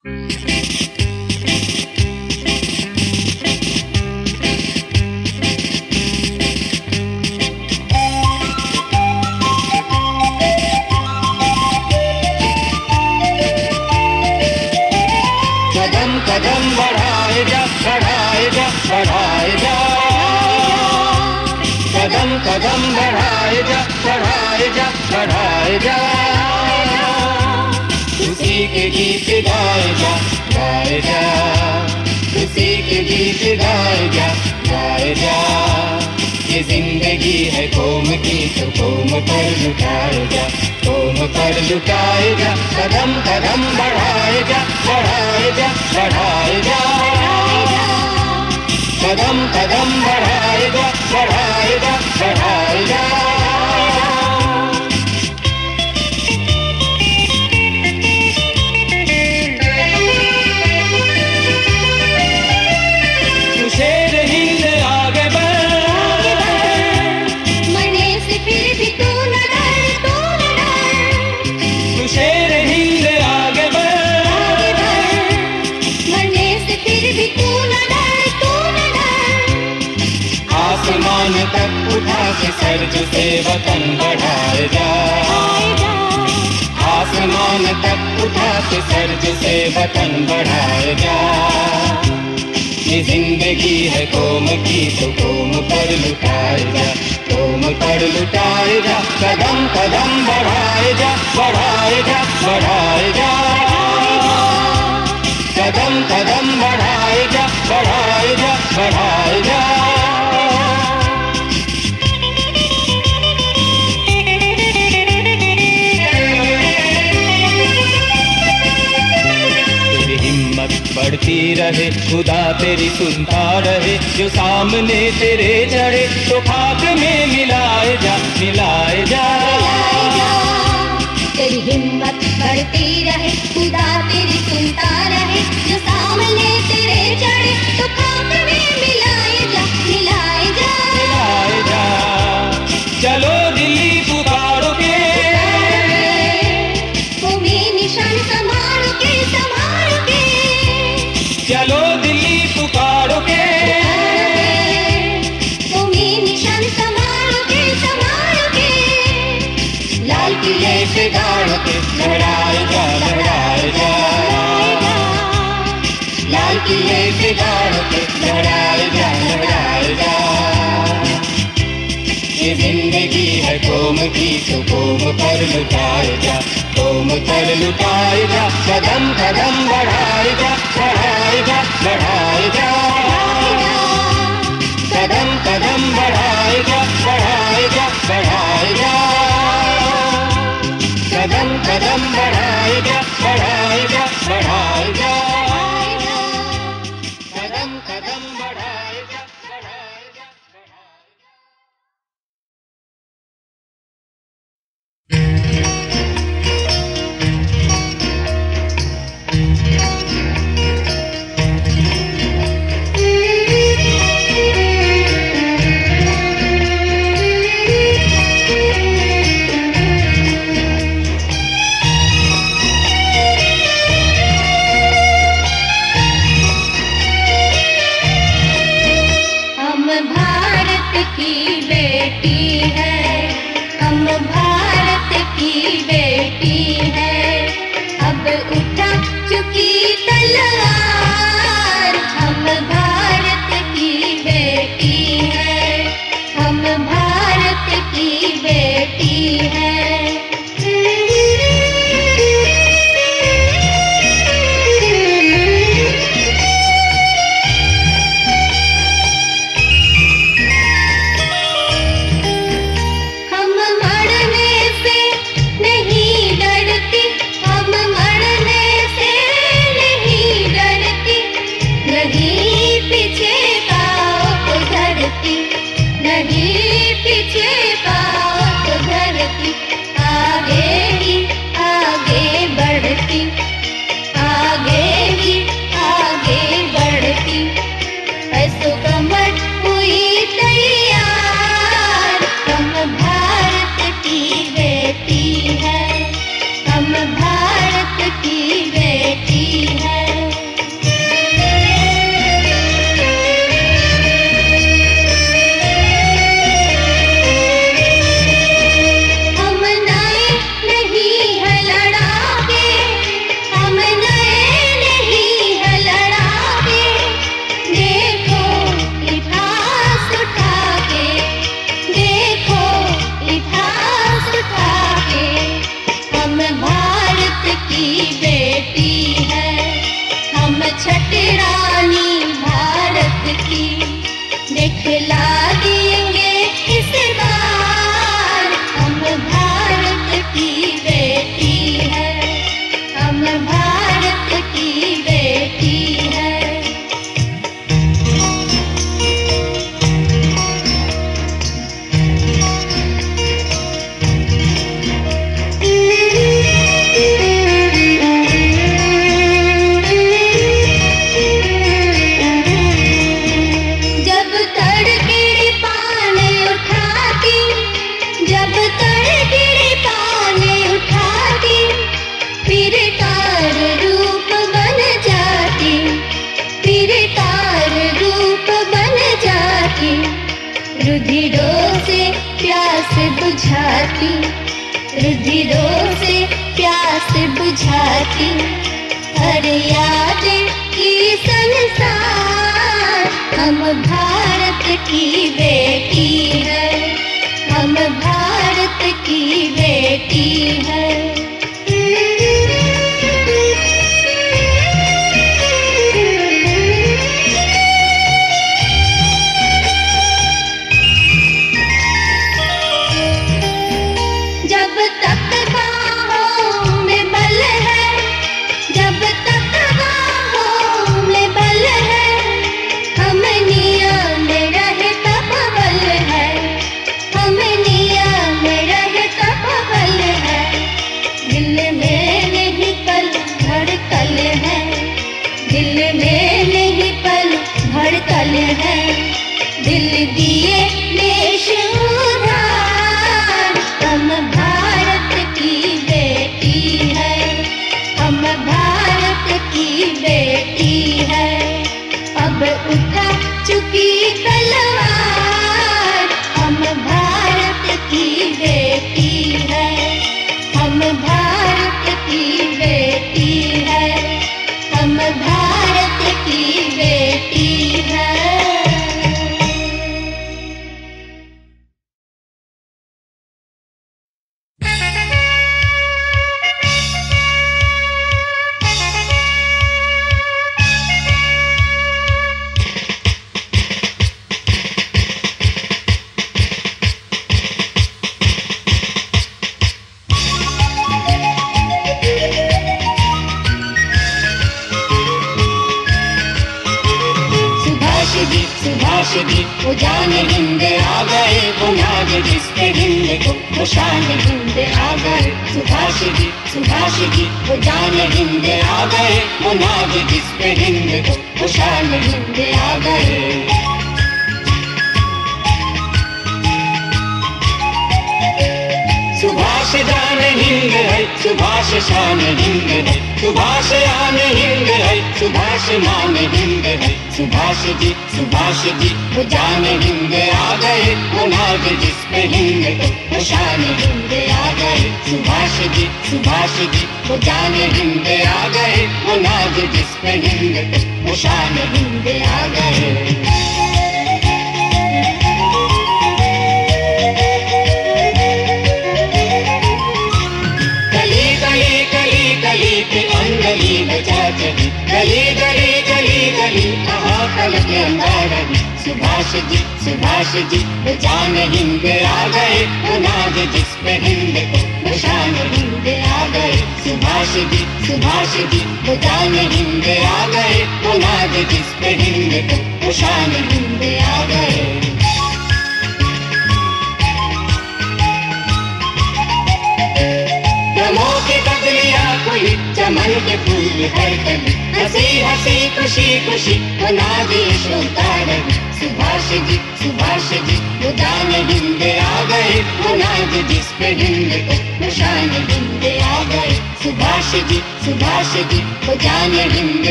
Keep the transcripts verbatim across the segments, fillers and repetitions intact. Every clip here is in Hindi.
कदम कदम बढ़ाए जा, बढ़ाए जा, बढ़ाए जा। कदम कदम बढ़ाए जा, बढ़ाए जा, बढ़ाए जा। उसी के गीत गाए जा, गाए जा। उसी के गीत गाए जा, गाए जा। ये जिंदगी है कोम की, तो कोम पर लुटाए जा, कोम पर लुटाए जा। कदम कदम बढ़ाए जा, बढ़ाए जा, बढ़ाए जा। कदम कदम बढ़ाए जा, बढ़ाए जा, बढ़ाए जा। शेर हिंद आगे बढ़, मरने से फिर भी तू न डर, तू न डर। शेर हिंद आगे बढ़, मरने से फिर भी तू न डर, तू न डर। आसमान तक उठा के सर जिसे वतन बढ़ाए जा। आसमान तक उठा के सर जिसे वतन बढ़ाए जा। ये जिंदगी है कोम की, तो कोम पर लुटाए जा, कोम पर लुटाए जा। कदम कदम बढ़ाए जा, बढ़ाए जा, बढ़ाए जा। कदम कदम बढ़ाए जा, बढ़ाए जा, बढ़ाए जा। बढ़ती रहे, खुदा तेरी सुनता रहे। जो सामने तेरे चढ़े, तो खाक में मिलाए जा, मिलाए जा। तेरी हिम्मत बढ़ती रहे, खुदा तेरी सुनता रहे। जो सामने तेरे चढ़े, तो खाक में मिलाए जा, मिलाए जा, मिलाए जा। चलो दिल्ली पुकारो के, तुम्हें निशान संभालो के, संभालो के। चलो दिल्ली पुकारो के, तुम्हें निशान संभालो के, संभालो के। लाल किले से गाड़ो के, लहराए जा, लहराए जा। लाल किले से गाड़ो के, लहराए जा, लहराए जा। ये जिंदगी है कोम की, तो कोम पर लुटाए जा, कोम पर लुटाए जा। कदम कदम बढ़ाए जा, बढ़ाए जा, बढ़ाए जा। कदम कदम बढ़ाए जा, बढ़ाए जा, बढ़ाए जा। कदम कदम बढ़ाए जा, बढ़ाए जा, बढ़ाए जा। कदम कदम बढ़ाए जा, बढ़ाए जा, बढ़ाए जा। भारत की बेटी है।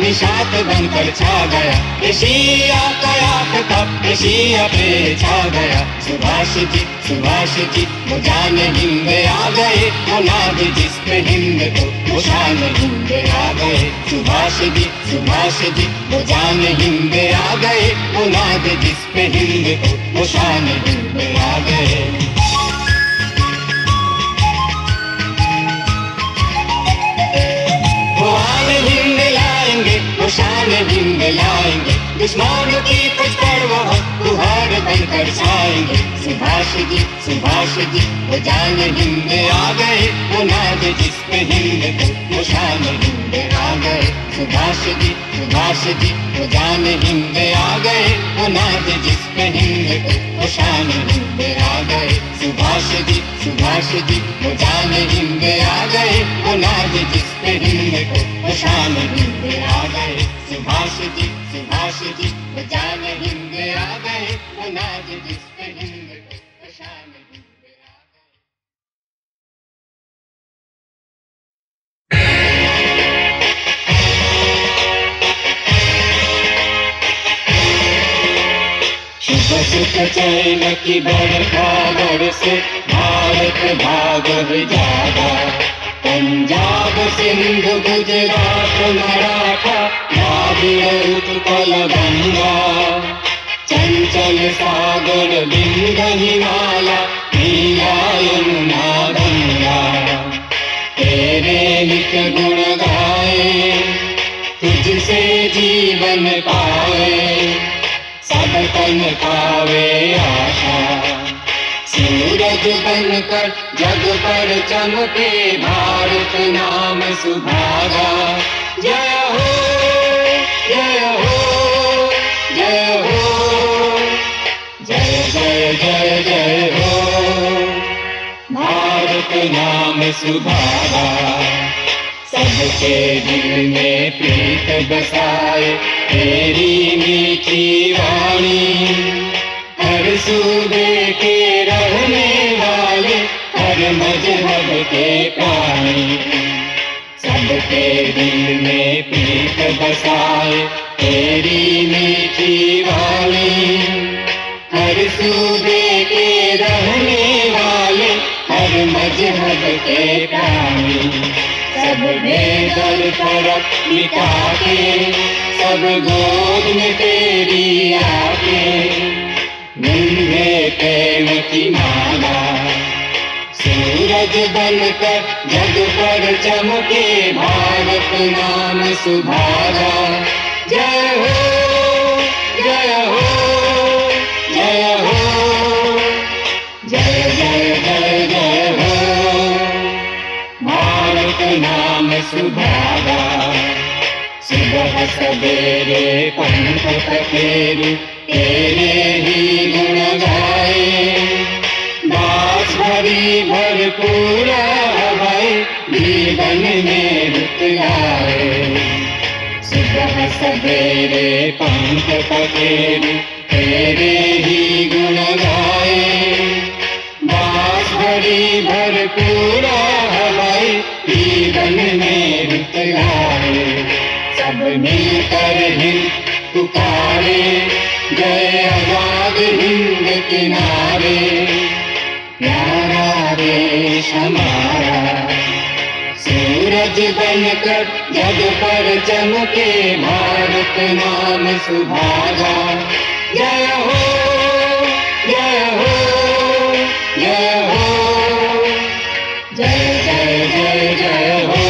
निशात बनकर छा गया, इसी यातायात का इसी पे छा गया। सुभाष जी सुभाष जी वो जान हिंद आ गए, वो नाद जिसपे हिंद को वो शान हिंद आ गए। सुभाष जी सुभाष जी वो जान हिंद आ गए, वो नाद जिसपे हिंद को वो शान हिंद आ गए। शान हिंद लाएंगे, दुश्मन की कुछ परवाह तुहार बनकर छाएंगे। सुभाष जी सुभाष जी वो जान हिंद आ गए, वो नाद जिसपे हिंद को वो शान हिंद आ गए। सुभाष जी सुभाष जी वो जान हिंद आ गए, वो नाद जिसपे हिंद को वो शान हिंद आ गए। सुभाष जी सुभाष जी वो जान हिंद आ गए, वो नाद जिसपे हिंद को वो शान हिंद आ गए। सुभाष जी सुभाष जी वो जान हिंद आ गए, वो नाद जिसपे हिंद को शान हिंद आ गए। शुभ सुख चैन की बरखा से भारत भाग जागा, पंजाब सिंध गुजरात मराठा उत्पल गंगा, चंचल सागर बिंद हिमाला नीला यमुना गंगा। तेरे हित गुण गाए, तुझसे जीवन पाए, सब तन पावे आशा। सूरज बनकर जग पर चमके, भारत नाम सुभागा। जय हो जय हो जय हो जय जय जय जय हो, भारत नाम सुभागा। सबके दिल में प्रीत बसाए तेरी मीठी वाणी, हर सूबे के रहने वाले हर मजहब के प्राणी। सबके दिल में प्रीत बसाए तेरी मीठी वाणी, हर सूबे के रहने वाले हर मजहब के प्राणी। सब भेदभाव फर्क मिटा के, सब गोद में तेरी आके, निन्हे प्रेम की माला। सूरज बनकर जग पर चमके, भारत नाम सुभागा। जय हो जय हो जय हो जय जय जय जय हो, भारत नाम सुभागा। सुबह सवेरे पंथ पखेरू, तेरे ही गुण गाए, दास भरी भरपूर हवाए जीवन में रुत आए। सुबह सवेरे पंख पखेरू, तेरे ही गुण गाए, दास भरी भरपूर हवाए जीवन में रुत आए। सब मिलकर हिंद पुकारे, जय आजाद हिंद किनारे, प्यारा देश हमारा। सूरज बनकर जग पर चमके, भारत नाम सुभागा। जय हो जय हो जय हो जय जय जय जय हो,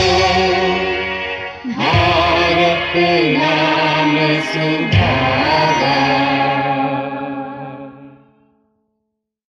भारत नाम सुभागा।